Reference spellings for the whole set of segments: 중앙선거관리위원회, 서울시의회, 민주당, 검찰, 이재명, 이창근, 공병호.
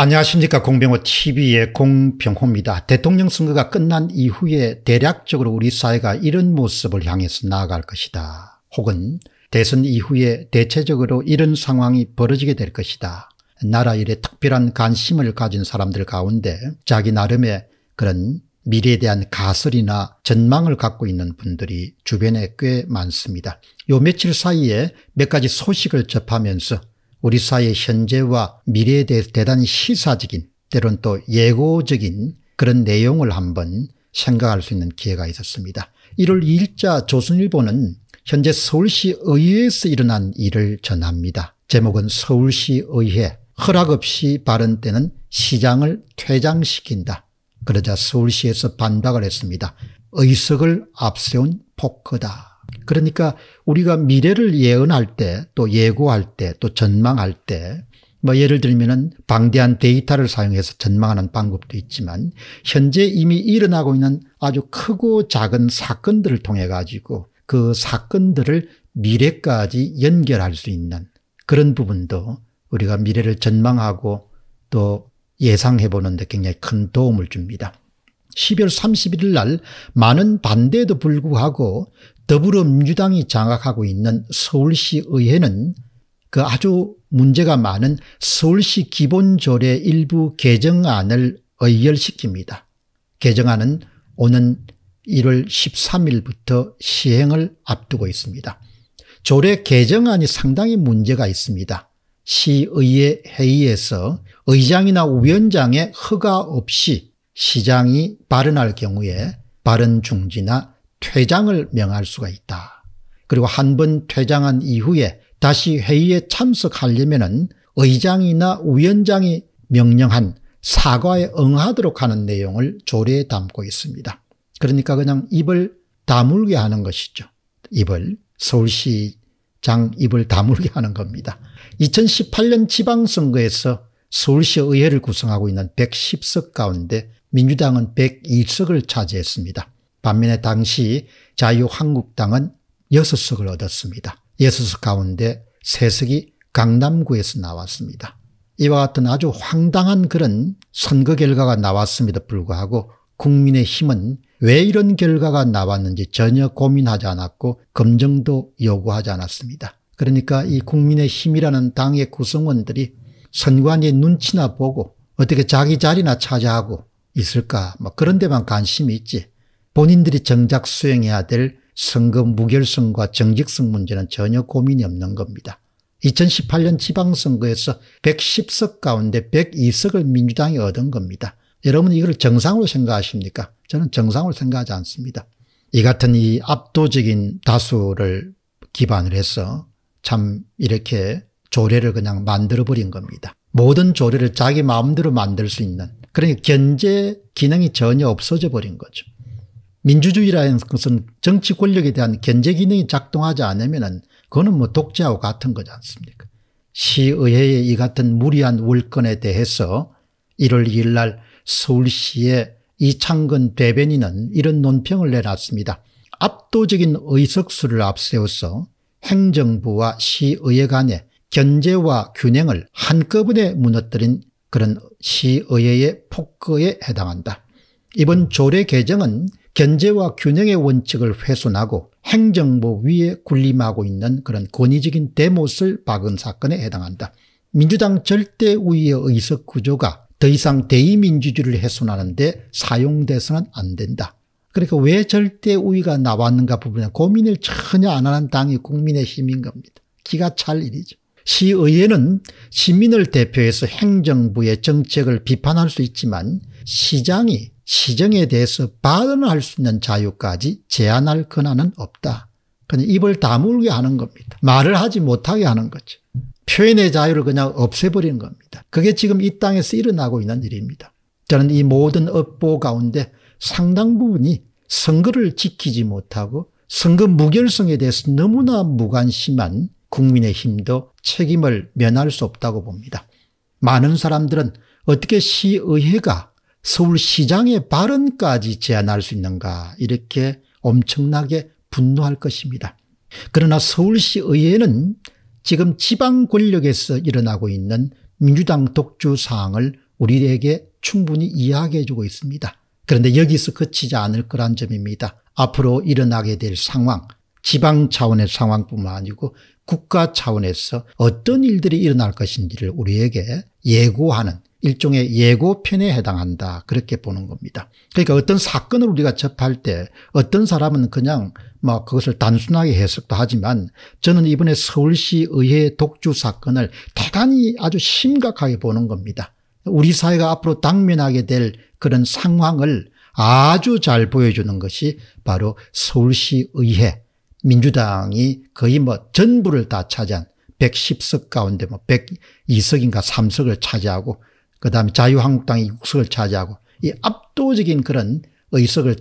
안녕하십니까. 공병호TV의 공병호입니다. 대통령 선거가 끝난 이후에 대략적으로 우리 사회가 이런 모습을 향해서 나아갈 것이다. 혹은 대선 이후에 대체적으로 이런 상황이 벌어지게 될 것이다. 나라 일에 특별한 관심을 가진 사람들 가운데 자기 나름의 그런 미래에 대한 가설이나 전망을 갖고 있는 분들이 주변에 꽤 많습니다. 요 며칠 사이에 몇 가지 소식을 접하면서 우리 사회의 현재와 미래에 대해서 대단히 시사적인, 때론 또 예고적인 그런 내용을 한번 생각할 수 있는 기회가 있었습니다. 1월 2일자 조선일보는 현재 서울시 의회에서 일어난 일을 전합니다. 제목은 서울시 의회, 허락 없이 발언되는 시장을 퇴장시킨다. 그러자 서울시에서 반박을 했습니다. 의석을 앞세운 포커다. 그러니까 우리가 미래를 예언할 때, 또 예고할 때, 또 전망할 때, 뭐 예를 들면은 방대한 데이터를 사용해서 전망하는 방법도 있지만, 현재 이미 일어나고 있는 아주 크고 작은 사건들을 통해 가지고 그 사건들을 미래까지 연결할 수 있는 그런 부분도 우리가 미래를 전망하고 또 예상해 보는데 굉장히 큰 도움을 줍니다. 12월 31일 날 많은 반대에도 불구하고 더불어민주당이 장악하고 있는 서울시 의회는 그 아주 문제가 많은 서울시 기본조례 일부 개정안을 의결시킵니다. 개정안은 오는 1월 13일부터 시행을 앞두고 있습니다. 조례 개정안이 상당히 문제가 있습니다. 시의회 회의에서 의장이나 위원장의 허가 없이 시장이 발언할 경우에 발언 중지나 퇴장을 명할 수가 있다. 그리고 한 번 퇴장한 이후에 다시 회의에 참석하려면은 의장이나 위원장이 명령한 사과에 응하도록 하는 내용을 조례에 담고 있습니다. 그러니까 그냥 입을 다물게 하는 것이죠. 입을, 서울시장 입을 다물게 하는 겁니다. 2018년 지방선거에서 서울시 의회를 구성하고 있는 110석 가운데 민주당은 102석을 차지했습니다. 반면에 당시 자유한국당은 6석을 얻었습니다. 6석 가운데 3석이 강남구에서 나왔습니다. 이와 같은 아주 황당한 그런 선거 결과가 나왔음에도 불구하고 국민의힘은 왜 이런 결과가 나왔는지 전혀 고민하지 않았고 검증도 요구하지 않았습니다. 그러니까 이 국민의힘이라는 당의 구성원들이 선관위의 눈치나 보고 어떻게 자기 자리나 차지하고 있을까, 뭐 그런 데만 관심이 있지 본인들이 정작 수행해야 될 선거 무결성과 정직성 문제는 전혀 고민이 없는 겁니다. 2018년 지방선거에서 110석 가운데 102석을 민주당이 얻은 겁니다. 여러분 이걸 정상으로 생각하십니까? 저는 정상으로 생각하지 않습니다. 이 같은 이 압도적인 다수를 기반을 해서 참 이렇게 조례를 그냥 만들어버린 겁니다. 모든 조례를 자기 마음대로 만들 수 있는, 그러니까 견제 기능이 전혀 없어져 버린 거죠. 민주주의라는 것은 정치 권력에 대한 견제 기능이 작동하지 않으면은 그거는 뭐 독재하고 같은 거지 않습니까? 시의회의 이 같은 무리한 월권에 대해서 1월 2일 날 서울시의 이창근 대변인은 이런 논평을 내놨습니다. 압도적인 의석수를 앞세워서 행정부와 시의회 간의 견제와 균형을 한꺼번에 무너뜨린 그런 시의회의 폭거에 해당한다. 이번 조례 개정은 견제와 균형의 원칙을 훼손하고 행정부 위에 군림하고 있는 그런 권위적인 대못을 박은 사건에 해당한다. 민주당 절대우위의 의석 구조가 더 이상 대의민주주의를 훼손하는 데 사용돼서는 안 된다. 그러니까 왜 절대우위가 나왔는가 부분에 고민을 전혀 안 하는 당이 국민의힘인 겁니다. 기가 찰 일이죠. 시의회는 시민을 대표해서 행정부의 정책을 비판할 수 있지만 시장이 시정에 대해서 발언할 수 있는 자유까지 제한할 권한은 없다. 그냥 입을 다물게 하는 겁니다. 말을 하지 못하게 하는 거죠. 표현의 자유를 그냥 없애버리는 겁니다. 그게 지금 이 땅에서 일어나고 있는 일입니다. 저는 이 모든 업보 가운데 상당 부분이 선거를 지키지 못하고 선거 무결성에 대해서 너무나 무관심한 국민의힘도 책임을 면할 수 없다고 봅니다. 많은 사람들은 어떻게 시의회가 서울시장의 발언까지 제한할 수 있는가, 이렇게 엄청나게 분노할 것입니다. 그러나 서울시의회는 지금 지방 권력에서 일어나고 있는 민주당 독주 사항을 우리에게 충분히 이해하게 해주고 있습니다. 그런데 여기서 그치지 않을 거란 점입니다. 앞으로 일어나게 될 상황, 지방 차원의 상황뿐만 아니고 국가 차원에서 어떤 일들이 일어날 것인지를 우리에게 예고하는 일종의 예고편에 해당한다, 그렇게 보는 겁니다. 그러니까 어떤 사건을 우리가 접할 때 어떤 사람은 그냥 뭐 그것을 단순하게 해석도 하지만, 저는 이번에 서울시 의회 독주 사건을 대단히 아주 심각하게 보는 겁니다. 우리 사회가 앞으로 당면하게 될 그런 상황을 아주 잘 보여주는 것이 바로 서울시 의회, 민주당이 거의 뭐 전부를 다 차지한 110석 가운데 뭐 102석인가 3석을 차지하고, 그다음에 자유한국당이 6석을 차지하고, 이 압도적인 그런 의석을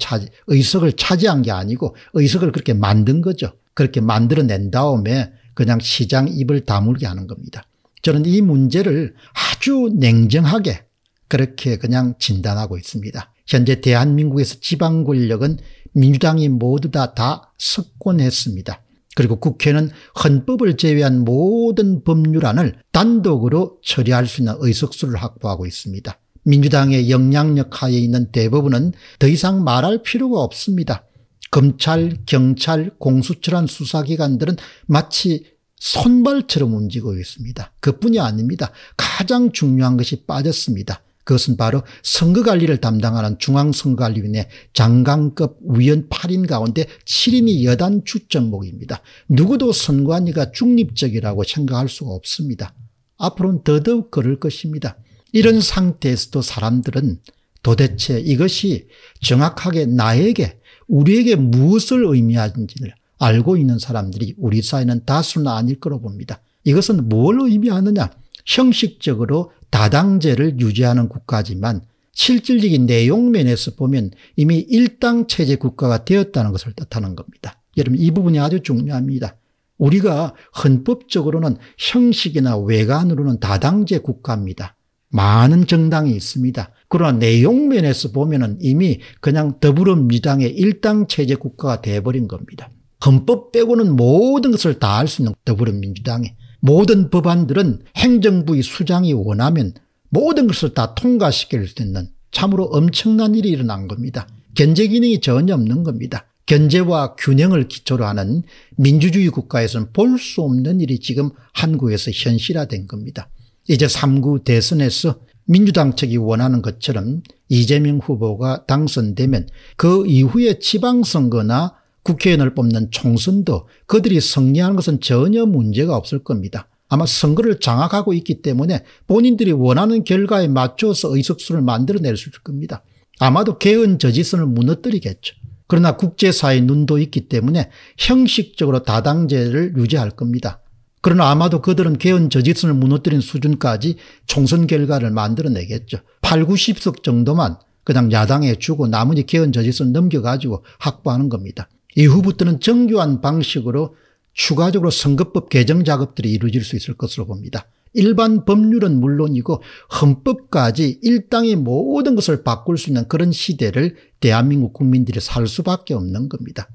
차지한 게 아니고 의석을 그렇게 만든 거죠. 그렇게 만들어낸 다음에 그냥 시장 입을 다물게 하는 겁니다. 저는 이 문제를 아주 냉정하게 그렇게 그냥 진단하고 있습니다. 현재 대한민국에서 지방 권력은 민주당이 모두 다 석권했습니다. 그리고 국회는 헌법을 제외한 모든 법률안을 단독으로 처리할 수 있는 의석수를 확보하고 있습니다. 민주당의 영향력 하에 있는 대법원은 더 이상 말할 필요가 없습니다. 검찰, 경찰, 공수처란 수사기관들은 마치 손발처럼 움직이고 있습니다. 그뿐이 아닙니다. 가장 중요한 것이 빠졌습니다. 그것은 바로 선거관리를 담당하는 중앙선거관리위원회 장관급 위원 8인 가운데 7인이 여단 추정목입니다. 누구도 선관위가 중립적이라고 생각할 수가 없습니다. 앞으로는 더더욱 그럴 것입니다. 이런 상태에서도 사람들은 도대체 이것이 정확하게 나에게, 우리에게 무엇을 의미하는지를 알고 있는 사람들이 우리 사회는 다수는 아닐 거로 봅니다. 이것은 뭘 의미하느냐? 형식적으로 다당제를 유지하는 국가지만 실질적인 내용 면에서 보면 이미 일당체제 국가가 되었다는 것을 뜻하는 겁니다. 여러분, 이 부분이 아주 중요합니다. 우리가 헌법적으로는 형식이나 외관으로는 다당제 국가입니다. 많은 정당이 있습니다. 그러나 내용 면에서 보면 이미 그냥 더불어민주당의 일당체제 국가가 돼버린 겁니다. 헌법 빼고는 모든 것을 다 할 수 있는 더불어민주당이, 모든 법안들은 행정부의 수장이 원하면 모든 것을 다 통과시킬 수 있는, 참으로 엄청난 일이 일어난 겁니다. 견제 기능이 전혀 없는 겁니다. 견제와 균형을 기초로 하는 민주주의 국가에서는 볼 수 없는 일이 지금 한국에서 현실화된 겁니다. 이제 3구 대선에서 민주당 측이 원하는 것처럼 이재명 후보가 당선되면 그 이후에 지방선거나 국회의원을 뽑는 총선도 그들이 승리하는 것은 전혀 문제가 없을 겁니다. 아마 선거를 장악하고 있기 때문에 본인들이 원하는 결과에 맞춰서 의석수를 만들어낼 수 있을 겁니다. 아마도 개헌 저지선을 무너뜨리겠죠. 그러나 국제사회의 눈도 있기 때문에 형식적으로 다당제를 유지할 겁니다. 그러나 아마도 그들은 개헌 저지선을 무너뜨린 수준까지 총선 결과를 만들어내겠죠. 8, 90석 정도만 그냥 야당에 주고 나머지 개헌 저지선 넘겨가지고 확보하는 겁니다. 이후부터는 정교한 방식으로 추가적으로 선거법 개정 작업들이 이루어질 수 있을 것으로 봅니다. 일반 법률은 물론이고 헌법까지 일당이 모든 것을 바꿀 수 있는 그런 시대를 대한민국 국민들이 살 수밖에 없는 겁니다.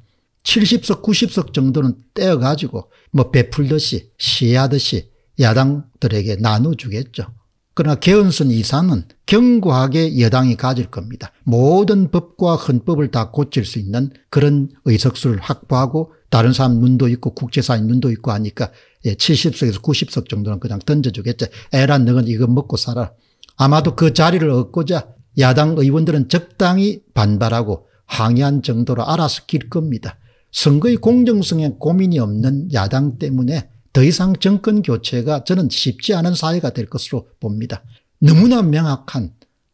70석, 90석 정도는 떼어가지고 뭐 베풀듯이, 시해하듯이 야당들에게 나눠주겠죠. 그러나 개헌선 이상은 견고하게 여당이 가질 겁니다. 모든 법과 헌법을 다 고칠 수 있는 그런 의석수를 확보하고, 다른 사람 눈도 있고 국제사회 눈도 있고 하니까 70석에서 90석 정도는 그냥 던져주겠죠. 에라, 너는 이거 먹고 살아. 아마도 그 자리를 얻고자 야당 의원들은 적당히 반발하고 항의한 정도로 알아서 길 겁니다. 선거의 공정성에 고민이 없는 야당 때문에 더 이상 정권 교체가 저는 쉽지 않은 사회가 될 것으로 봅니다. 너무나 명확한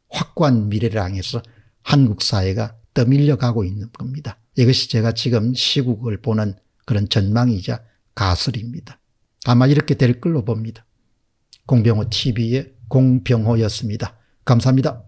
확고한 미래를 향해서 한국 사회가 떠밀려가고 있는 겁니다. 이것이 제가 지금 시국을 보는 그런 전망이자 가설입니다. 아마 이렇게 될 걸로 봅니다. 공병호 TV의 공병호였습니다. 감사합니다.